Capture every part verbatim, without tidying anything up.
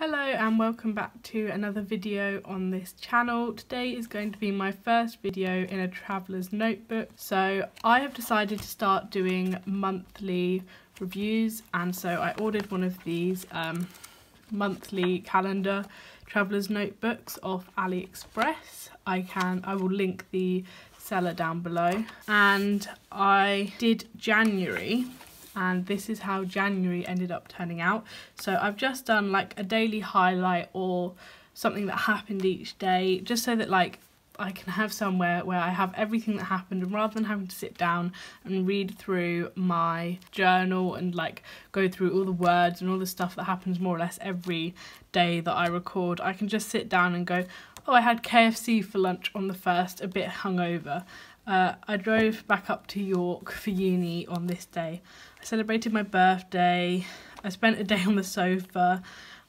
Hello and welcome back to another video on this channel. Today is going to be my first video in a traveler's notebook. So I have decided to start doing monthly reviews, and so I ordered one of these um, monthly calendar traveler's notebooks off AliExpress. I can I will link the seller down below. And I did January, and this is how January ended up turning out. So I've just done like a daily highlight or something that happened each day, just so that like I can have somewhere where I have everything that happened, and rather than having to sit down and read through my journal and like go through all the words and all the stuff that happens more or less every day that I record, I can just sit down and go, oh, I had K F C for lunch on the first, a bit hungover. Uh, I drove back up to York for uni on this day. I celebrated my birthday. I spent a day on the sofa.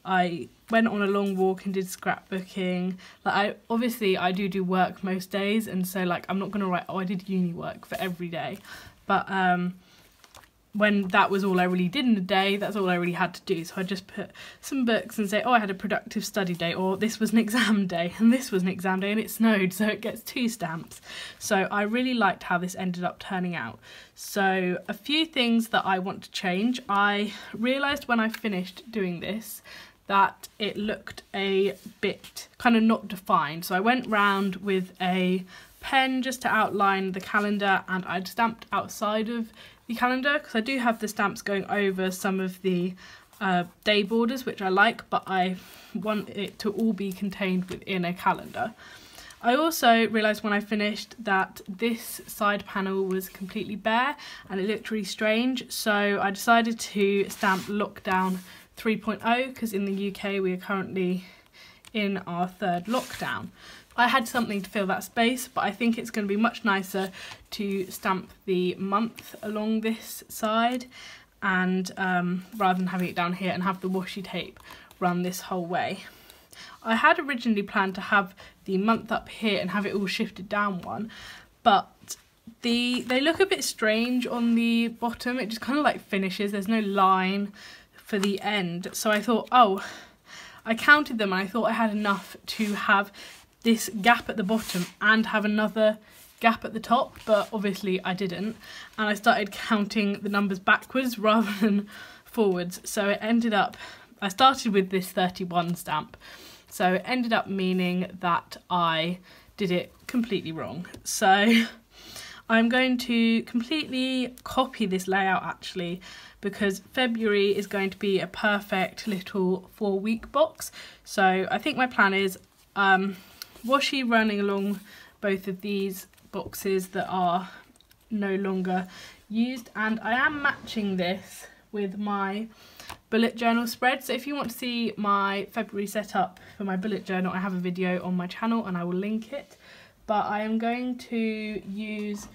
I went on a long walk and did scrapbooking. Like, I obviously I do do work most days, and so like I'm not gonna write, oh, I did uni work for every day. But um, when that was all I really did in a day, that's all I really had to do. So I just put some books and say, oh, I had a productive study day, or this was an exam day, and this was an exam day, and it snowed, so it gets two stamps. So I really liked how this ended up turning out. So a few things that I want to change. I realised when I finished doing this that it looked a bit kind of not defined. So I went round with a pen just to outline the calendar, and I'd stamped outside of the calendar because I do have the stamps going over some of the uh, day borders, which I like, but I want it to all be contained within a calendar. I also realised when I finished that this side panel was completely bare and it looked really strange, so I decided to stamp lockdown three point oh because in the U K we are currently in our third lockdown. I had something to fill that space, but I think it's going to be much nicer to stamp the month along this side, and um, rather than having it down here and have the washi tape run this whole way. I had originally planned to have the month up here and have it all shifted down one, but the they look a bit strange on the bottom. It just kind of like finishes, there's no line for the end. So I thought, oh, I counted them and I thought I had enough to have this gap at the bottom and have another gap at the top, but obviously I didn't, and I started counting the numbers backwards rather than forwards, so it ended up, I started with this thirty-one stamp, so it ended up meaning that I did it completely wrong. So I'm going to completely copy this layout actually, because February is going to be a perfect little four week box. So I think my plan is um washi running along both of these boxes that are no longer used, and I am matching this with my bullet journal spread. So if you want to see my February setup for my bullet journal, I have a video on my channel and I will link it, but I am going to use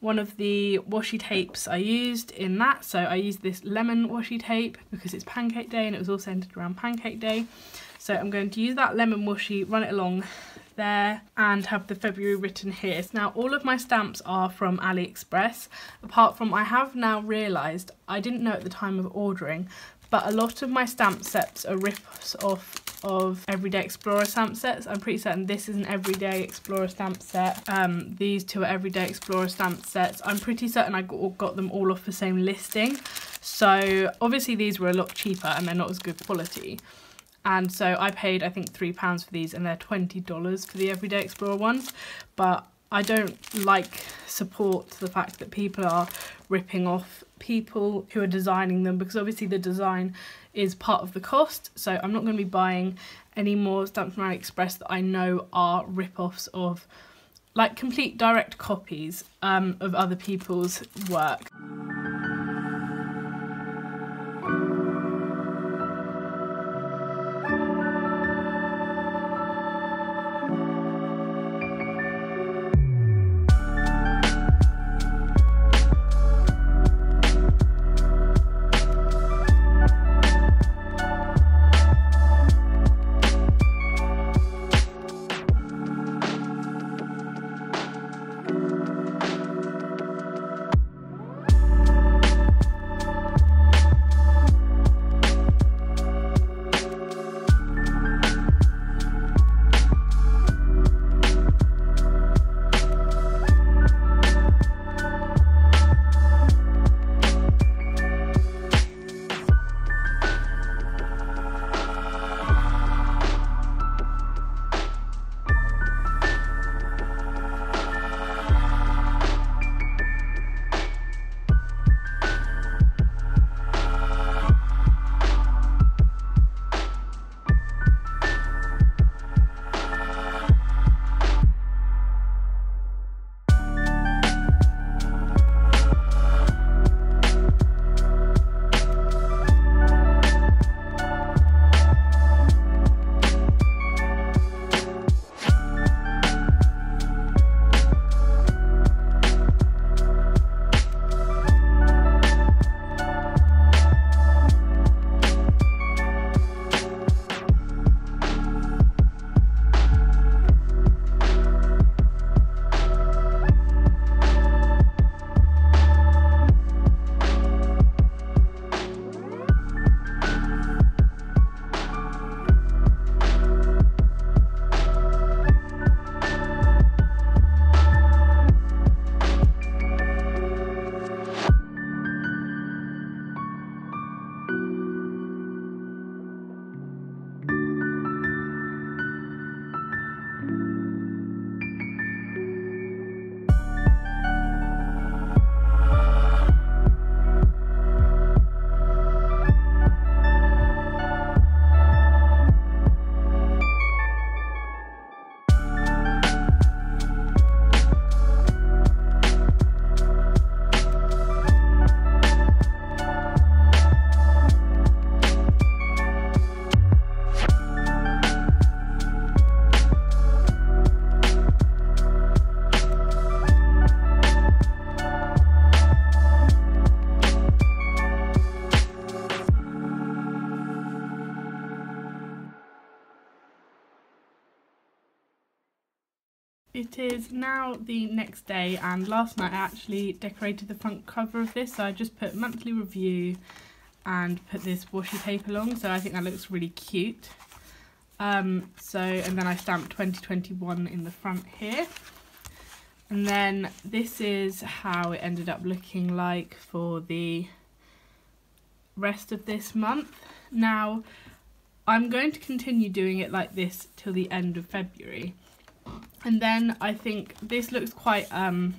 one of the washi tapes I used in that. So I used this lemon washi tape because it's Pancake Day and it was all centered around Pancake Day. So I'm going to use that lemon washi, run it along there, and have the February written here. Now all of my stamps are from AliExpress, apart from I have now realised, I didn't know at the time of ordering, but a lot of my stamp sets are rips off of Everyday Explorer stamp sets. I'm pretty certain this is an Everyday Explorer stamp set. Um, these two are Everyday Explorer stamp sets. I'm pretty certain I got, got them all off the same listing. So obviously these were a lot cheaper and they're not as good quality. And so I paid, I think, three pounds for these, and they're twenty dollars for the Everyday Explorer ones. But I don't like support the fact that people are ripping off people who are designing them, because obviously the design is part of the cost. So I'm not going to be buying any more stamps from AliExpress that I know are rip-offs of, like, complete direct copies um, of other people's work. It is now the next day, and last night I actually decorated the front cover of this, so I just put monthly review and put this washi tape along, so I think that looks really cute. Um, so, and then I stamped twenty twenty-one in the front here. And then this is how it ended up looking like for the rest of this month. Now, I'm going to continue doing it like this till the end of February. And then I think this looks quite um,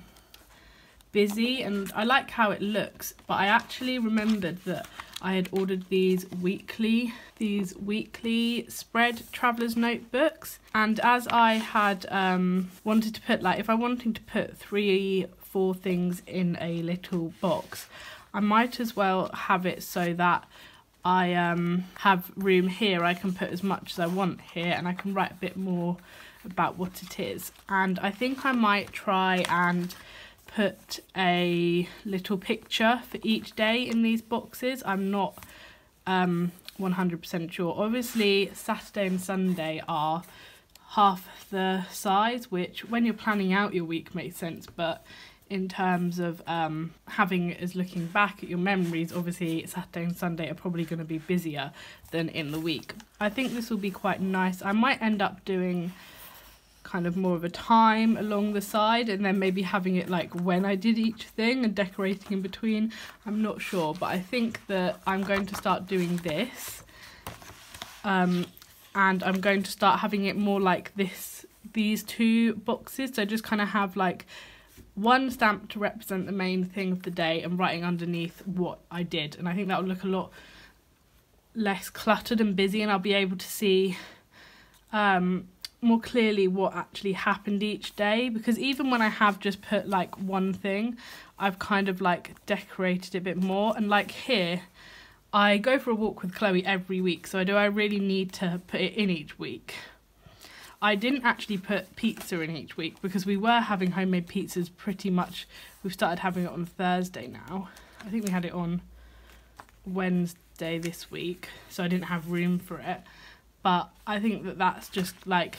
busy, and I like how it looks, but I actually remembered that I had ordered these weekly, these weekly spread traveller's notebooks, and as I had um, wanted to put, like, if I wanted to put three, four things in a little box, I might as well have it so that I um, have room here. I can put as much as I want here, and I can write a bit more about what it is. And I think I might try and put a little picture for each day in these boxes. I'm not um, one hundred percent sure. Obviously Saturday and Sunday are half the size, which when you're planning out your week makes sense, but in terms of um, having is looking back at your memories, obviously Saturday and Sunday are probably going to be busier than in the week. I think this will be quite nice. I might end up doing kind of more of a time along the side, and then maybe having it like when I did each thing and decorating in between. I'm not sure, but I think that I'm going to start doing this, um, and I'm going to start having it more like this, these two boxes. So just kind of have like one stamp to represent the main thing of the day and writing underneath what I did, and I think that will look a lot less cluttered and busy, and I'll be able to see um more clearly what actually happened each day, because even when I have just put like one thing, I've kind of like decorated it a bit more. And like here, I go for a walk with Chloe every week, so do I really need to put it in each week? I didn't actually put pizza in each week because we were having homemade pizzas pretty much. We've started having it on Thursday now. I think we had it on Wednesday this week, so I didn't have room for it. But I think that that's just like,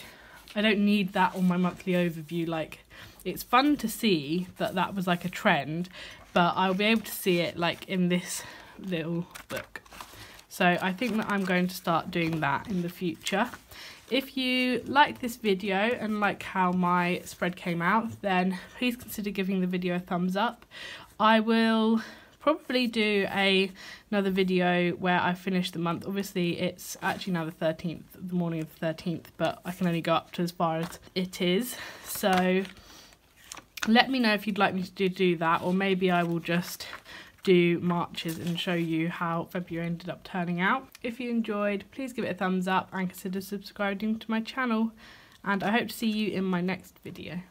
I don't need that on my monthly overview. Like, it's fun to see that that was like a trend, but I'll be able to see it like in this little book. So I think that I'm going to start doing that in the future. If you liked this video and like how my spread came out, then please consider giving the video a thumbs up. I will probably do a another video where I finish the month. Obviously it's actually now the thirteenth, the morning of the thirteenth, but I can only go up to as far as it is. So let me know if you'd like me to do, do that, or maybe I will just do Marches and show you how February ended up turning out. If you enjoyed, please give it a thumbs up and consider subscribing to my channel, and I hope to see you in my next video.